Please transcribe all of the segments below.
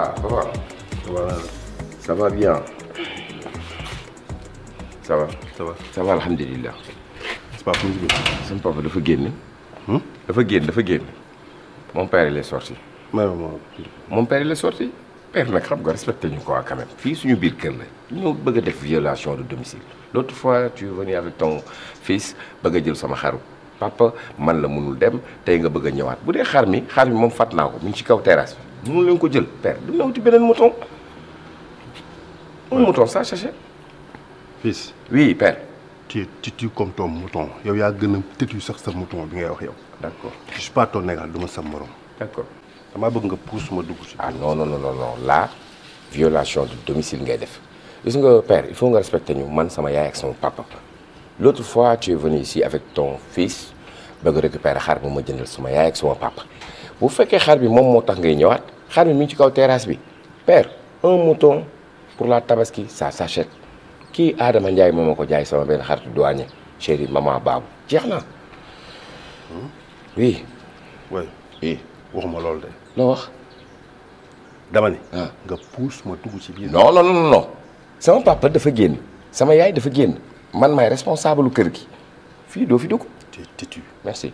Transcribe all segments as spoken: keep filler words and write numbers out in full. Ah, papa, voilà. Ça va bien. Ça va. Ça va. Ça va, alhamdulillah. C'est pas pour nous. C'est pas pour le fouguer. Le fouguer, le fouguer. Mon père, il est sorti. Mon père, il est sorti. Père, n'a pas respecté nous quand même. Fils, nous birkeme. Nous baguette de violation de domicile. L'autre fois, tu es venu avec ton fils, baguette de samaharou. Papa, man la mounul dem, t'as une baguette de nyawat. Vous êtes charmé, charmé, mon fatna, mon chica au terrasse. Nous l'avons coupé. Père, nous l'avons coupé un mouton. Un mouton, ça, chercher. Fils. Oui, père. Tu es têtu comme ton mouton. Il y a un têtu sur ce mouton. D'accord. Je ne suis pas ton nègre, je ne suis pas mouton. D'accord. Je veux que tu pousses mon douche. Ah non, non, non, non, non. Là, violation du domicile. Père, il faut respecter nous. Moi, ça m'a avec son papa. L'autre fois, tu es venu ici avec ton fils. Je vais récupérer mon papa. Vous faites que Harbi mon montant gagne ouat, Harbi minchika au terrasse bi. Père, un mouton pour la tabaski, ça s'achète. Qui a demandé à maman qu'on aille sur ma belle Harbi douanier, chérie maman Babou. Tiens-la. Oui. Oui. Oui. Où est mon lord? Non. Damani. Ah. Je pousse mon tout aussi bien. Non non non non non. C'est mon papa de faire. C'est ma yaya de faire. Man ma responsable au cœur qui. Fido fido. T'es-tu. Merci.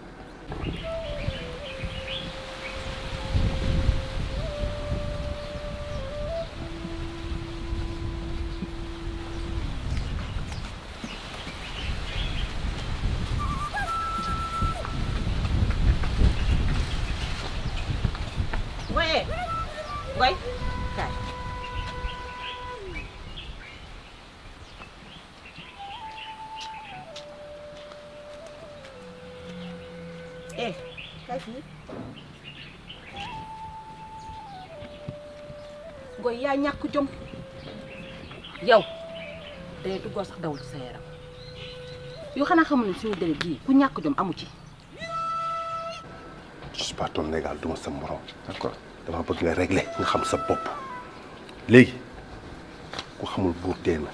Goy yaa ñàkk jom yow day duggoo sax dawul ci sa yaram yow xanaa xamul ne suñu dëre gii ku ñàkk jom amu ci. Je suis pas ton égal duma sa morom d'accord dama bëgg nga régler nga xam sa bopp léegi ku xamul buur dee na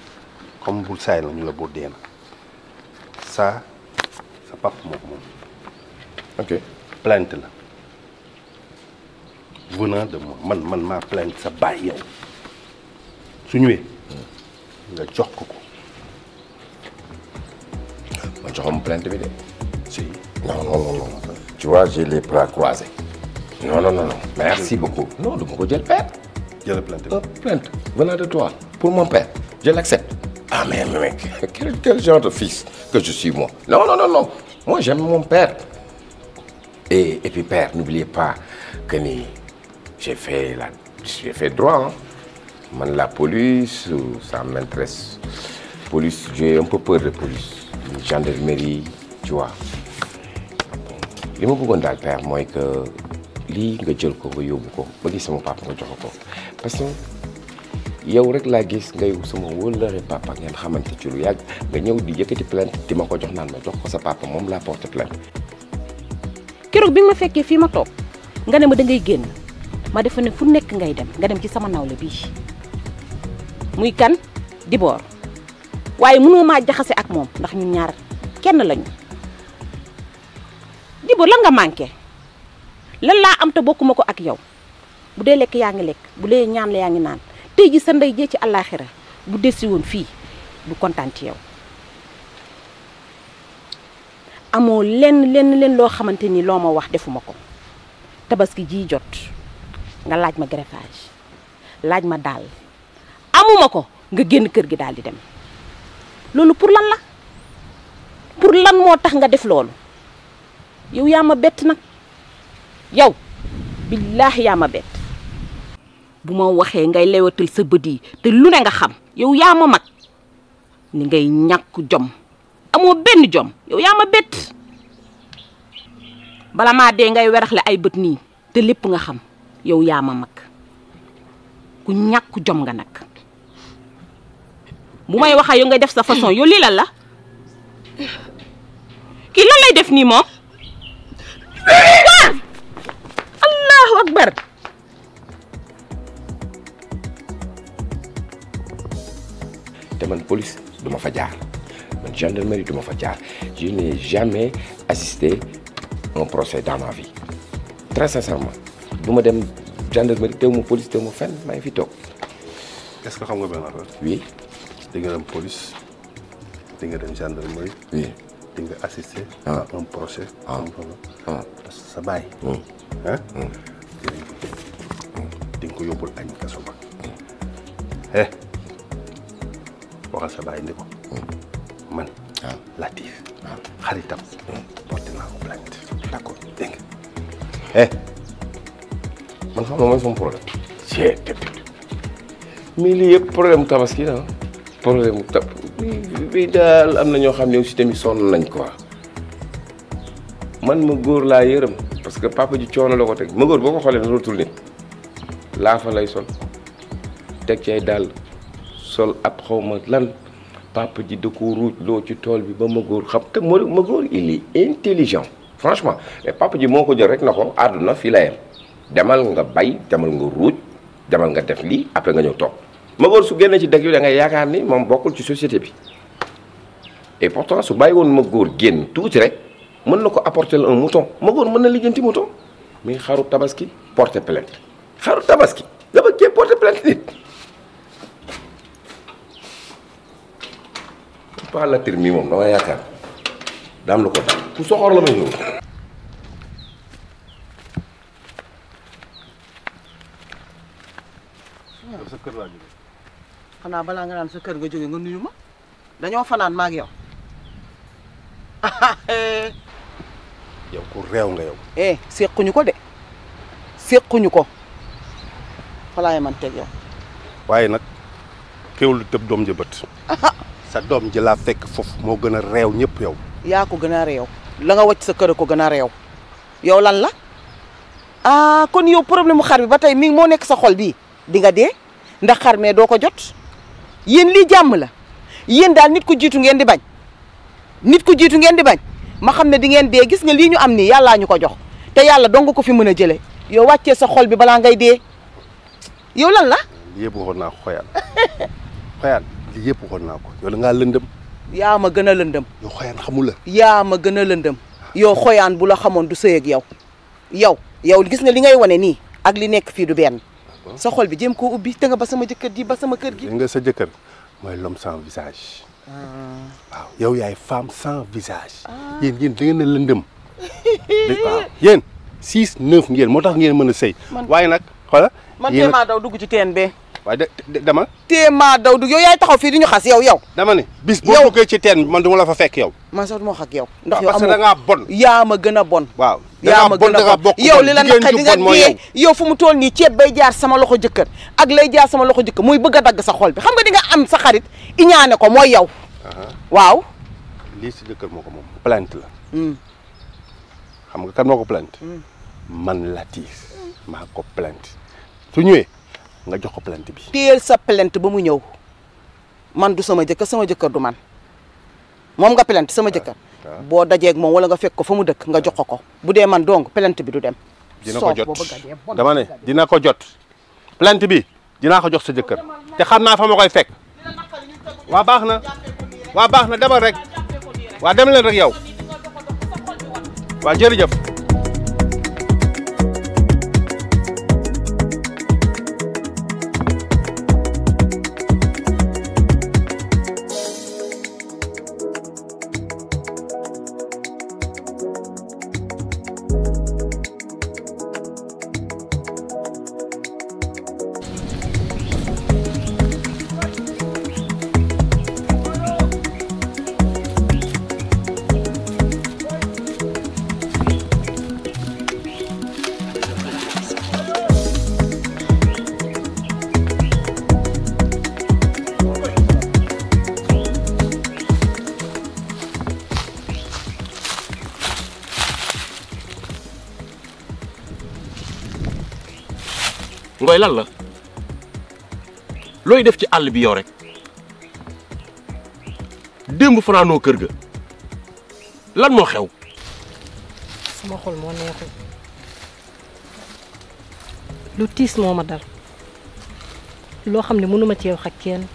comme buur saay la ñu la buur dee na ça sa pap moo ko moom. Ok plainte la. Venant de moi, man man ma plainte sa baay yow su ñëwee nga jox ko ko ma joxam plainte bi de si non non non non tu vois j'ai les bras croisés non non non non merci beaucoup non du ma ko jël père jël plainte bi plainte venant de toi pour mon père je l'accepte ah mais mec quel quel genre de fils que je suis moi non non non non moi j'aime mon père et et puis père n'oubliez pas que ni j'ai fait la, j'ai fait droit. Hein. La police, ça m'intéresse. Police, j'ai un peu peur de police. Gendarmerie, tu vois. Je me demande à faire moi que li nga jël ko ba yóbbu ko ba gis sama papa nga jox ko parce que yow rek laa gis ngay sama wóllare papa ngeen xamante ci lu yàgg nga ñëw di yëkkati plainte di ma ko jox naan ma jox ko sa papa moom laa porte plainte. keroog bi nga ma fekkee fii ma toog nga ne ma da ngay génn. ma defa ne fu nekk ngay dem nga dem ci sama nawle bii muy kan Dibor waaye mënoo maa jaxase ak moom ndax ñun ñaar kenn lañu Dibor la nga manqué lan laa am te bokkuma ko ak yow bu dee lekk yaa ngi lekk bu dee ñaan la yaa ngi naan tey ji sa ndey jee ci àllaaxira bu desi woon fii du kontaan ci yow. amoo lenn lenn lenn loo xamante ni loo ma wax defuma ko tabaski ji jot nga laaj ma greffage laaj ma daal amuma ko nga génn kër gi daal di dem loolu pour lan la pour lan moo tax nga def loolu yow yaa ma bett nag yow billaahi yaa ma bett bu ma waxee ngay lewatal sa bët yi te lu ne nga xam yow yaa ma mag ni ngay ñàkk jom amoo benn jom yow yaa ma bett bala maa dee ngay weraxle ay bët nii te lépp nga xam yow yaa ma mag ku ñàkk jom nga nag bu may waxee yow ngay def sa façon yow lii lan la kii lan lay def nii moom. allahu akbar. te man police duma fa jaar. man gendarmerie duma fa jaar. je n'ai jamais assisté à un procès dans ma vie. très sincèrement duma dem gendarmerie teew ma police teew ma fenn maa ngi fi toog. est-ce que xam nga benn affaire. oui. di nga dem police di nga dem gendarmerie. oui di nga assister. à un procès. ah ah parce que sa baay. ah. di nga ko yóbbul añ kaso ba. eh waxal sa baay indi ko. man Latif xaritam porté naa ko plainte d'accord dégg nga eh man xam nga mooy sama problème c'est mais lii yëpp problème tabaski la problème tab bi daal am na ñoo xam ne aussi tamit sonn nañ quoi man ma góor laa yërëm parce que papa ji coono la ko teg ma góor boo ko xoolee na retourné laa fa lay sol teg ci ay dàll sol ab xaw ma lan papa ji da ko ruuj loo ci tool bi ba ma góor xam te ma ma góor il est intelligent franchement mais papa ji moo ko jël rek na ko àdduna fii la yem demal nga bay demal nga ruuj demal nga def lii après nga ñëw toog ma góor su génne ci dëkk bi da ngay yaakaar ni moom bokkul ci société bi et pourtant su bàyyi woon ma góor génn tuuti rek mën na ko apporter un mouton ma góor mën na lijjanti mouton mais xaru tabaski porter plainte xaru tabaski dafa kee porter plainte nit pas la tir mi moom dama yaakaar daam lu ko daal ku soxor la may ñëw. waaw sa kër laa jógee. xanaa balaa nga naan sa kër nga jógee nga nuyu ma dañoo fanaan ma ak yow. yow ku réew nga yow. eh sequñu ko de sequñu ko xalaay man teg yow. waaye nag kéwlu tëb doom jëbët. sa doom ji laa fekk foofu moo gën a réew ñëpp yow. yaa ko gën a réew la nga wàcc sa kër ko gën a réew yow lan la ah kon yow problème mu xar bi ba tey mi moo nekk sa xol bii di nga dee ndax xar mee doo ko jot yéen lii jàmm la yéen daal nit ku jiitu ngeen di bañ nit ku jiitu ngeen di bañ ma xam ne di ngeen dee gis nga lii ñu am nii yàllaa ñu ko jox te yàlla dong ko fi mën a jëlee yow wàccee sa xol bi balaa ngay dee yow lan la. yëpp waxoon naa xoyal xoyal. lii yëpp waxoon naa ko yow la ngaa lëndëm. yaa ma gën a lëndëm. yow xoyaan xamul la. yaa ma gën a lëndëm. yow xoyaan bu la xamoon du sëy ak yow. yow yow gis nga li ngay wane nii ak li nekk fii du benn. sa xol bi jéem koo ubbi te nga ba sama jëkkër ji ba sama kër gi. nga sa jëkkër mooy l'homme sans visage. waaw yow yaay femme sans visage. yéen yéen da ngeen a lëndëm. waaw yéen six neuf ngeen moo tax ngeen mën a sëy. waaye nag xoola. man tey maa daw dugg ci teen bee. waaye de dama. téemaa daw du yow yaay taxaw fii di ñu xas yow yow. dama ne bis boo duggee ci teen man du ma la fa fekk yow. man sax du ma wax ak yow. ndax yow amul parce que da ngaa bon. yaa ma gën a bon. waaw yaa ma gën a bon yow li la naqari di nga dee yow fu mu toll nii ceeb bay jaar sama loxo jëkkër ak lay jaar sama loxo jëkkër muy bëgg a dagg sa xol bi xam nga di nga am sa xarit iñaane ko mooy yow. waaw. lii si jëkkër moo ko moom plainte la. xam nga kan moo ko plainte. man Latif maa ko plainte su ñëwee. nga jox ko plainte bi. teel sa plainte ba mu ñëw man du sama jëkkër sama jëkkër du man moom nga plainte sama jëkkër. boo dajeeg moom wala nga fekk ko fa mu dëkk nga jox ko ko bu dee man dong plainte bi du dem. dina ko jot dama ne dina ko jot. plainte bi dinaa ko jox sa jëkkër te xam naa fa ma koy fekk. waa baax na waa baax na demal rek waa dem leen rek yow waa jërëjëf. ngoy lan la looy def ci àll bi yow rek démb fanaanoo kër ga lan moo xew. sama xol moo neexul lu tiis moo ma dal loo xam ne mënuma ci wax ak kenn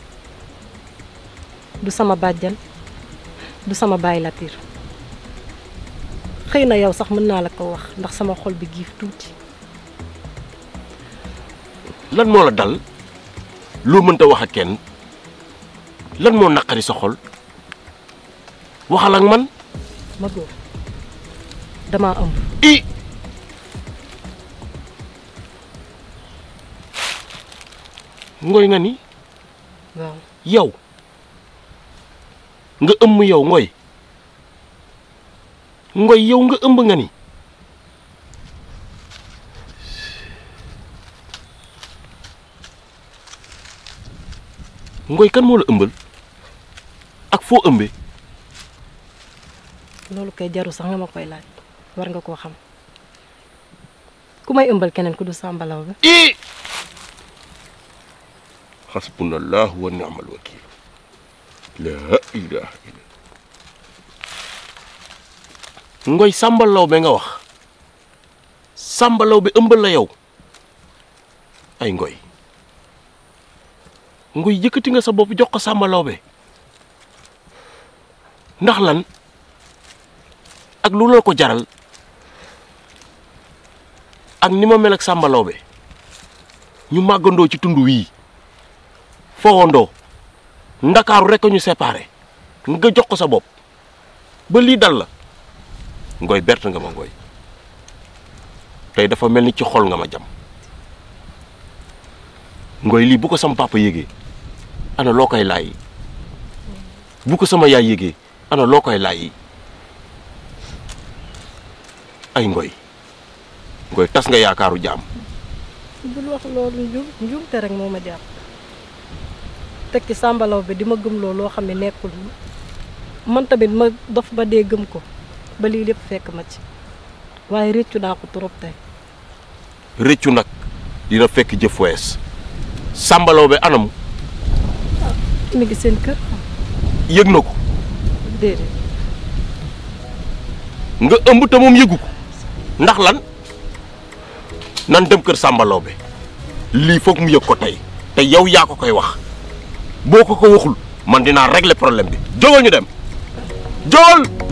du sama bàjjan du sama baay Latir xëy na yow sax mën naa la ko wax ndax sama xol bi giif tuuti. lan moo la dal loo mënta wax ak kenn lan moo naqari sa xol waxal ak man. ma góor damaa ëmb. i ngoy nga ni. waaw yow. nga ëmb yow ngoy ngoy yow nga ëmb nga ni ngoy kan moo la ëmbal ak foo ëmbee loolu kay jaru sax nga ma koy laaj war nga koo xam ku may ëmbal keneen ku du sàmbalaw bi i xasbunallahu wa ni'mal wakil laa ilaaha illa ngoy sàmbalaw bi nga wax sàmbalaw bi ëmbal la yow ay ngoy ngoy yëkkati nga sa bopp jox ko sàmbalaw bi ndax lan ak lu la ko jaral ak ni ma mel ak sàmbalaw bi ñu màggandoo ci tund wii fowandoo ndakaaru rek ñu séparé nga jox ko sa bopp ba lii dal la ngoy bert nga ma ngoy tey dafa mel ni ci xol nga ma jam ngoy lii bu ko sama papa yëgee ana loo koy laay bu ko sama yaay yëgee ana loo koy laay ay ngoy ngoy tas nga yaakaaru jaam. bul wax loolu njum njumte rek moo ma jàpp teg ci sàmbalaw bi di ma gëm loolu loo xam ne nekkul man tamit ma dof ba dee gëm ko. ba lii lépp fekk ma ci waaye réccu naa ko trop tey. réccu nag dina fekk jëf wees sàmbalaw bi anam. mi ngi seen kër. yëg na ko. déedéet. nga ëmb te moom yëgu ko ndax lan nan dem kër sàmbalaw bi lii foog mu yëg ko tey te yow yaa ko koy wax boo ko ko waxul man dinaa régler problème bi jógal ñu dem jógal.